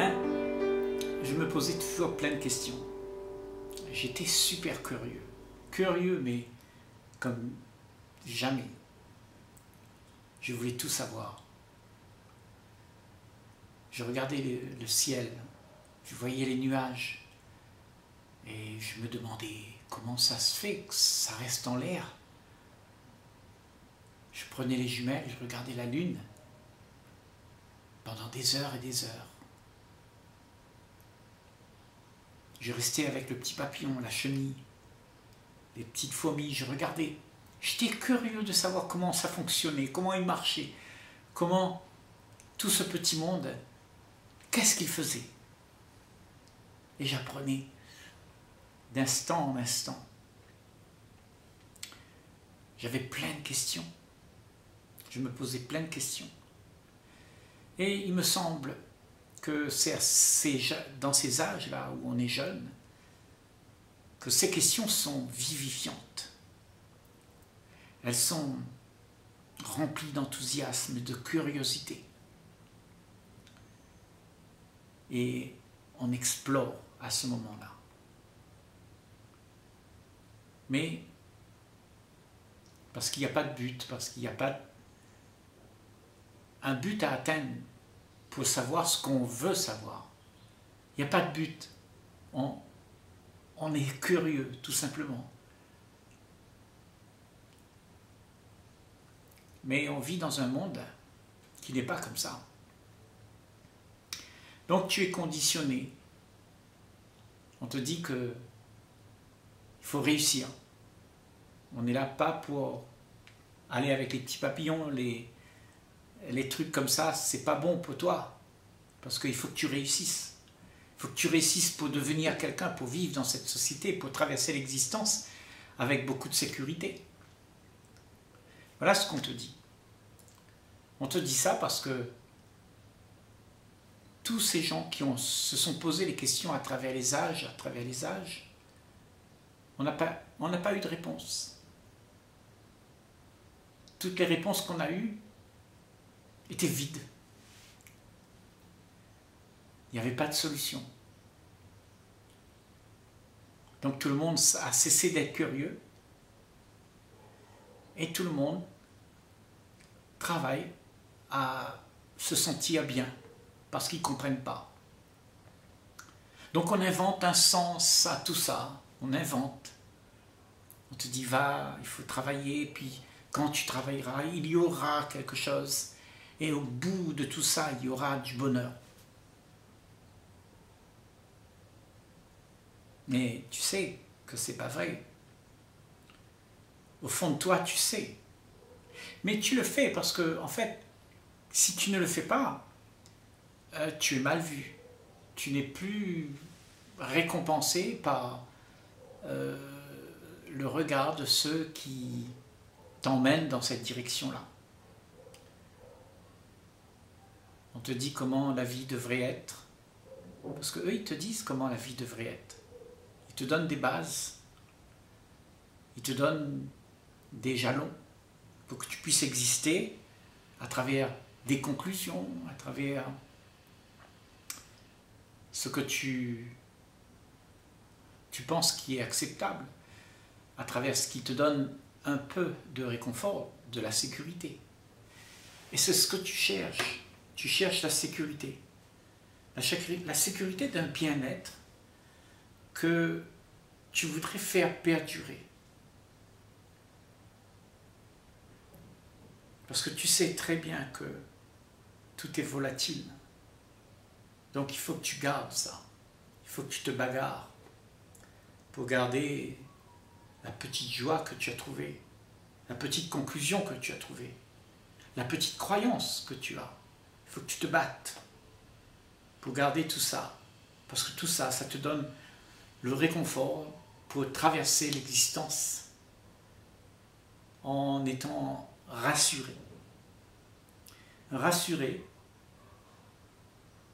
gamin, je me posais toujours plein de questions. J'étais super curieux. Curieux, mais comme jamais. Je voulais tout savoir. Je regardais le ciel, je voyais les nuages, et je me demandais comment ça se fait que ça reste en l'air. Je prenais les jumelles, je regardais la lune pendant des heures et des heures. Je restais avec le petit papillon, la chenille, les petites fourmis, je regardais. J'étais curieux de savoir comment ça fonctionnait, comment il marchait, comment tout ce petit monde, qu'est-ce qu'il faisait. Et j'apprenais d'instant en instant. J'avais plein de questions. Je me posais plein de questions. Et il me semble que c'est dans ces âges-là où on est jeune que ces questions sont vivifiantes. Elles sont remplies d'enthousiasme et de curiosité. Et on explore à ce moment-là. Mais parce qu'il n'y a pas de but, parce qu'il n'y a pas un but à atteindre pour savoir ce qu'on veut savoir. Il n'y a pas de but. On est curieux, tout simplement. Mais on vit dans un monde qui n'est pas comme ça. Donc tu es conditionné. On te dit que il faut réussir. On n'est là pas pour aller avec les petits papillons, les trucs comme ça, c'est pas bon pour toi. Parce qu'il faut que tu réussisses. Il faut que tu réussisses pour devenir quelqu'un, pour vivre dans cette société, pour traverser l'existence avec beaucoup de sécurité. Voilà ce qu'on te dit. On te dit ça parce que tous ces gens qui se sont posés les questions à travers les âges, on n'a pas eu de réponse. Toutes les réponses qu'on a eues étaient vides. Il n'y avait pas de solution. Donc tout le monde a cessé d'être curieux et tout le monde travaille à se sentir bien parce qu'ils ne comprennent pas. Donc on invente un sens à tout ça, on invente. On te dit va, il faut travailler, puis quand tu travailleras, il y aura quelque chose. Et au bout de tout ça, il y aura du bonheur. Mais tu sais que c'est pas vrai. Au fond de toi, tu sais. Mais tu le fais parce que, en fait, si tu ne le fais pas, tu es mal vu. Tu n'es plus récompensé par le regard de ceux qui t'emmènent dans cette direction-là. On te dit comment la vie devrait être, parce qu'eux, ils te disent comment la vie devrait être. Ils te donnent des bases, ils te donnent des jalons pour que tu puisses exister à travers des conclusions, à travers ce que tu penses qui est acceptable, à travers ce qui te donne un peu de réconfort, de la sécurité. Et c'est ce que tu cherches. Tu cherches la sécurité. La sécurité d'un bien-être que tu voudrais faire perdurer. Parce que tu sais très bien que tout est volatile. Donc il faut que tu gardes ça. Il faut que tu te bagarres pour garder la petite joie que tu as trouvée, la petite conclusion que tu as trouvée, la petite croyance que tu as. Il faut que tu te battes pour garder tout ça, parce que tout ça, ça te donne le réconfort pour traverser l'existence en étant rassuré. Rassuré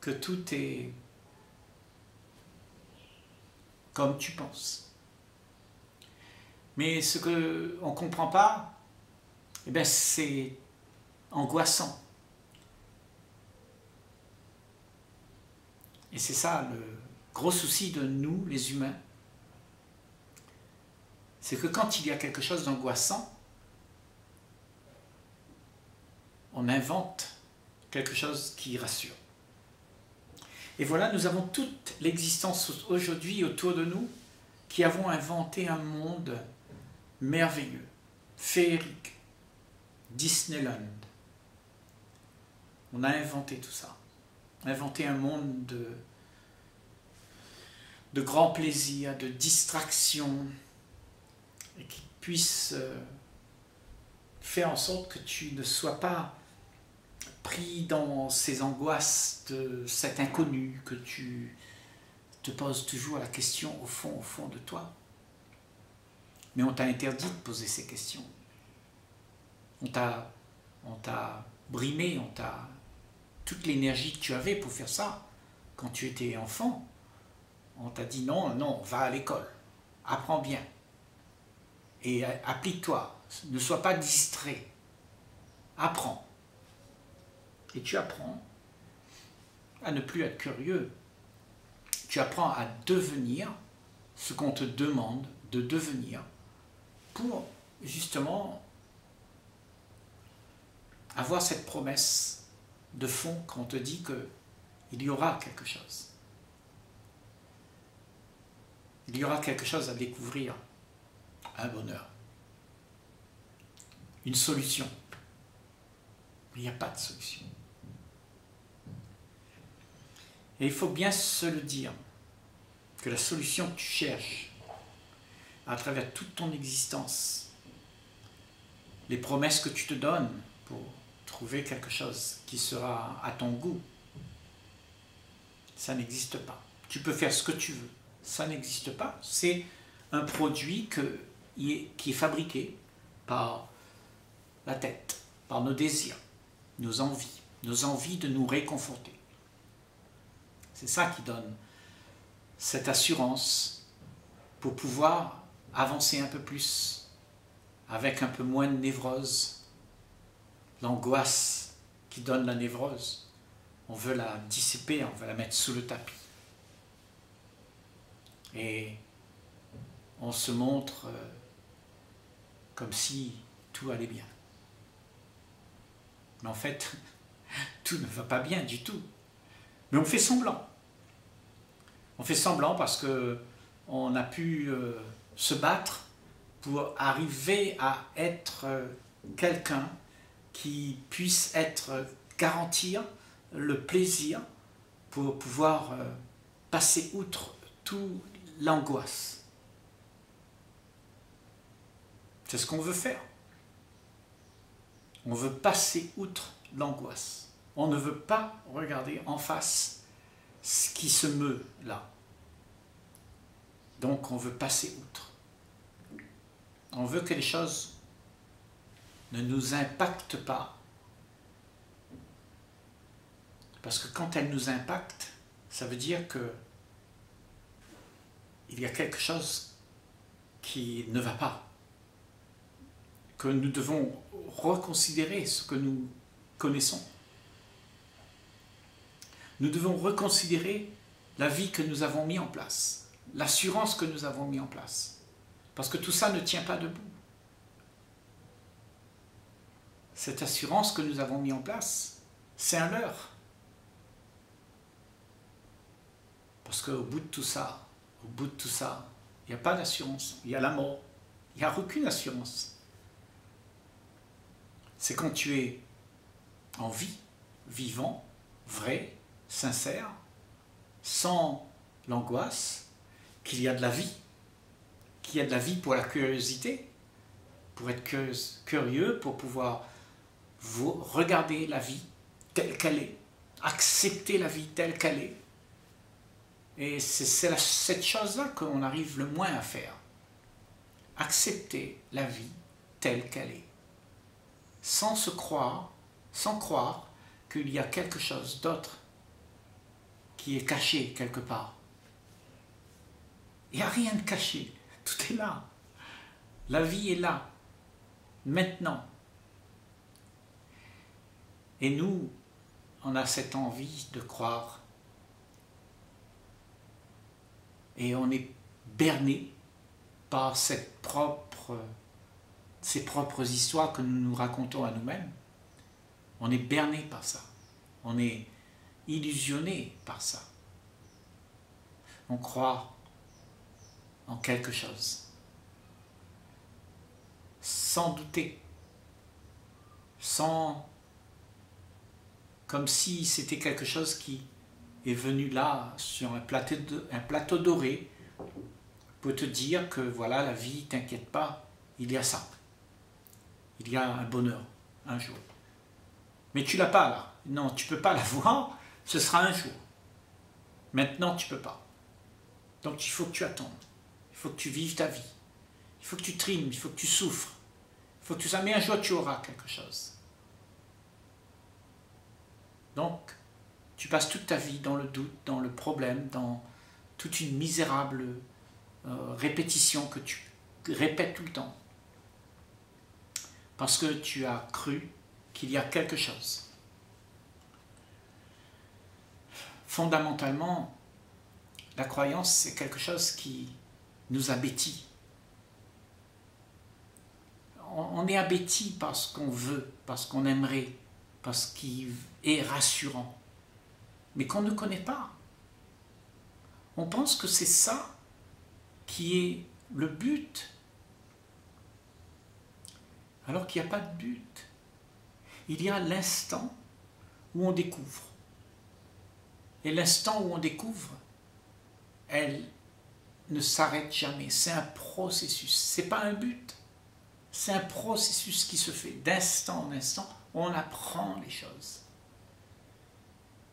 que tout est comme tu penses. Mais ce qu'on ne comprend pas, eh bien c'est angoissant. Et c'est ça le gros souci de nous, les humains. C'est que quand il y a quelque chose d'angoissant, on invente quelque chose qui rassure. Et voilà, nous avons toute l'existence aujourd'hui autour de nous qui avons inventé un monde merveilleux, féerique, Disneyland. On a inventé tout ça. Inventé un monde de grands plaisirs, de distractions, et qui puisse faire en sorte que tu ne sois pas pris dans ces angoisses de cet inconnu, que tu te poses toujours la question au fond de toi. Mais on t'a interdit de poser ces questions. On t'a brimé, on t'a... Toute l'énergie que tu avais pour faire ça, quand tu étais enfant, on t'a dit non, non, va à l'école, apprends bien et applique-toi, ne sois pas distrait, apprends. Et tu apprends à ne plus être curieux, tu apprends à devenir ce qu'on te demande de devenir pour justement avoir cette promesse de fond quand on te dit qu'il y aura quelque chose. Il y aura quelque chose à découvrir, un bonheur, une solution. Il n'y a pas de solution. Et il faut bien se le dire, que la solution que tu cherches à travers toute ton existence, les promesses que tu te donnes pour trouver quelque chose qui sera à ton goût, ça n'existe pas. Tu peux faire ce que tu veux, ça n'existe pas. C'est un produit qui est fabriqué par la tête, par nos désirs, nos envies de nous réconforter. C'est ça qui donne cette assurance pour pouvoir avancer un peu plus, avec un peu moins de névrose. L'angoisse qui donne la névrose, on veut la dissiper, on veut la mettre sous le tapis. Et on se montre comme si tout allait bien. Mais en fait, tout ne va pas bien du tout. Mais on fait semblant. On fait semblant parce qu'on a pu se battre pour arriver à être quelqu'un qui puisse être, garantir le plaisir pour pouvoir passer outre toute l'angoisse. C'est ce qu'on veut faire. On veut passer outre l'angoisse. On ne veut pas regarder en face ce qui se meut là. Donc on veut passer outre. On veut que les choses ne nous impacte pas. Parce que quand elle nous impacte, ça veut dire que il y a quelque chose qui ne va pas. Que nous devons reconsidérer ce que nous connaissons. Nous devons reconsidérer la vie que nous avons mise en place, l'assurance que nous avons mise en place. Parce que tout ça ne tient pas debout. Cette assurance que nous avons mise en place, c'est un leurre. Parce qu'au bout de tout ça, il n'y a pas d'assurance, il y a la mort, il n'y a aucune assurance. C'est quand tu es en vie, vivant, vrai, sincère, sans l'angoisse, qu'il y a de la vie, qu'il y a de la vie pour la curiosité, pour être curieux, pour pouvoir regarder la vie telle qu'elle est, accepter la vie telle qu'elle est. Et c'est cette chose-là qu'on arrive le moins à faire. Accepter la vie telle qu'elle est. Sans se croire, sans croire qu'il y a quelque chose d'autre qui est caché quelque part. Il n'y a rien de caché, tout est là. La vie est là. Maintenant. Et nous, on a cette envie de croire et on est berné par ces propres histoires que nous nous racontons à nous-mêmes. On est berné par ça, on est illusionné par ça. On croit en quelque chose, sans douter, comme si c'était quelque chose qui est venu là, sur un plateau doré, pour te dire que voilà, la vie, t'inquiète pas, il y a ça. Il y a un bonheur, un jour. Mais tu l'as pas là. Non, tu peux pas l'avoir, ce sera un jour. Maintenant, tu peux pas. Donc il faut que tu attendes, il faut que tu vives ta vie, il faut que tu trimes, il faut que tu souffres, il faut que tu sais, mais un jour tu auras quelque chose. Donc tu passes toute ta vie dans le doute, dans le problème, dans toute une misérable répétition que tu répètes tout le temps. Parce que tu as cru qu'il y a quelque chose. Fondamentalement, la croyance, c'est quelque chose qui nous abétit. On est abéti parce qu'on veut, parce qu'on aimerait, parce qu'il est rassurant, mais qu'on ne connaît pas. On pense que c'est ça qui est le but, alors qu'il n'y a pas de but. Il y a l'instant où on découvre. Et l'instant où on découvre, elle ne s'arrête jamais, c'est un processus, c'est pas un but, c'est un processus qui se fait d'instant en instant, on apprend les choses.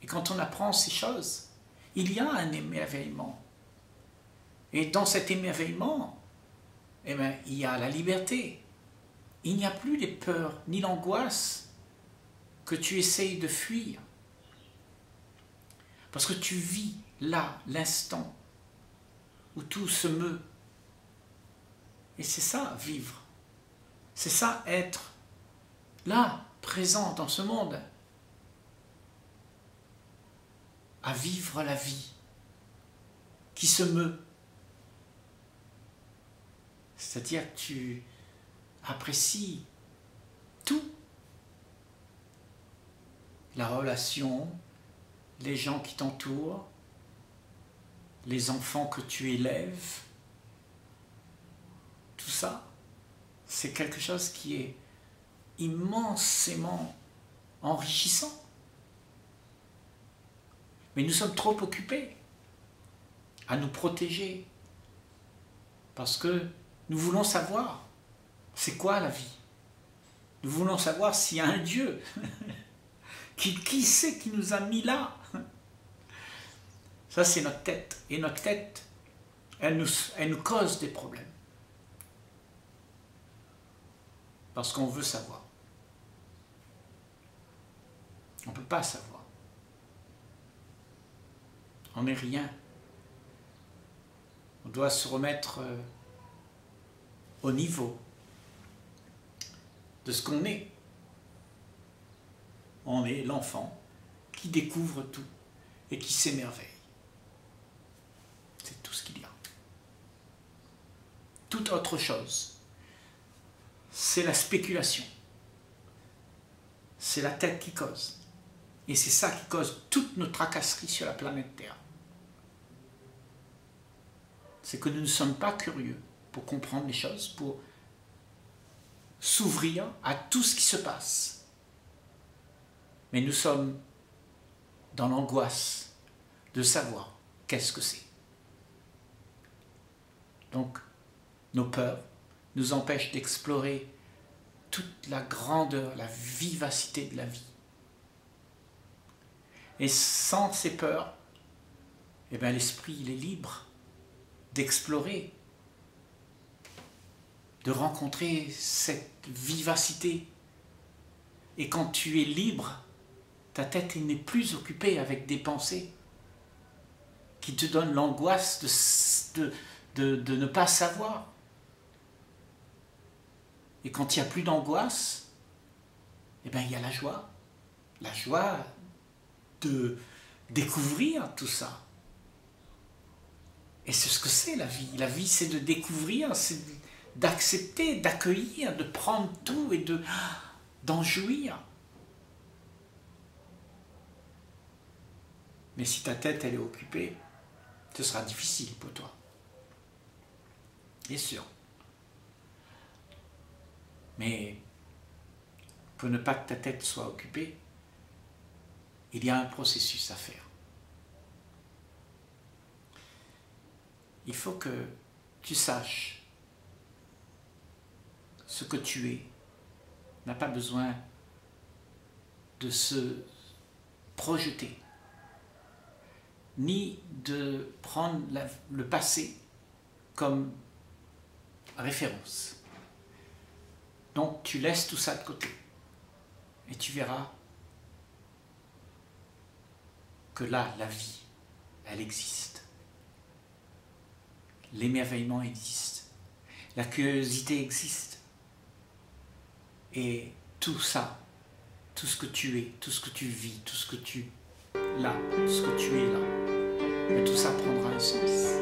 Et quand on apprend ces choses, il y a un émerveillement. Et dans cet émerveillement, eh bien, il y a la liberté, il n'y a plus les peurs ni l'angoisse que tu essayes de fuir, parce que tu vis là, l'instant où tout se meut. Et c'est ça, vivre. C'est ça, être là, présent dans ce monde. À vivre la vie qui se meut. C'est-à-dire que tu apprécies tout. La relation, les gens qui t'entourent, les enfants que tu élèves, tout ça, c'est quelque chose qui est immensément enrichissant. Mais nous sommes trop occupés à nous protéger parce que nous voulons savoir c'est quoi la vie. Nous voulons savoir s'il y a un Dieu. Qui c'est qui nous a mis là? Ça, c'est notre tête. Et notre tête, elle nous cause des problèmes. Parce qu'on veut savoir. On ne peut pas savoir. On n'est rien. On doit se remettre au niveau de ce qu'on est. On est l'enfant qui découvre tout et qui s'émerveille. C'est tout ce qu'il y a. Toute autre chose, c'est la spéculation. C'est la tête qui cause. Et c'est ça qui cause toutes nos tracasseries sur la planète Terre. C'est que nous ne sommes pas curieux pour comprendre les choses, pour s'ouvrir à tout ce qui se passe. Mais nous sommes dans l'angoisse de savoir qu'est-ce que c'est. Donc, nos peurs nous empêchent d'explorer toute la grandeur, la vivacité de la vie. Et sans ces peurs, eh bien, l'esprit, il est libre d'explorer, de rencontrer cette vivacité. Et quand tu es libre, ta tête n'est plus occupée avec des pensées qui te donnent l'angoisse de ne pas savoir. Et quand il n'y a plus d'angoisse, eh bien, il y a la joie. La joie de découvrir tout ça. Et c'est ce que c'est la vie. La vie, c'est de découvrir, c'est d'accepter, d'accueillir, de prendre tout et d'en jouir. Mais si ta tête, elle est occupée, ce sera difficile pour toi. Bien sûr. Mais pour ne pas que ta tête soit occupée, il y a un processus à faire. Il faut que tu saches ce que tu es. N'a pas besoin de se projeter, ni de prendre le passé comme référence. Donc tu laisses tout ça de côté et tu verras que là, la vie, elle existe. L'émerveillement existe, la curiosité existe et tout ça, tout ce que tu es, tout ce que tu vis, tout ce que tu là, tout ce que tu es là, mais tout ça prendra un sens.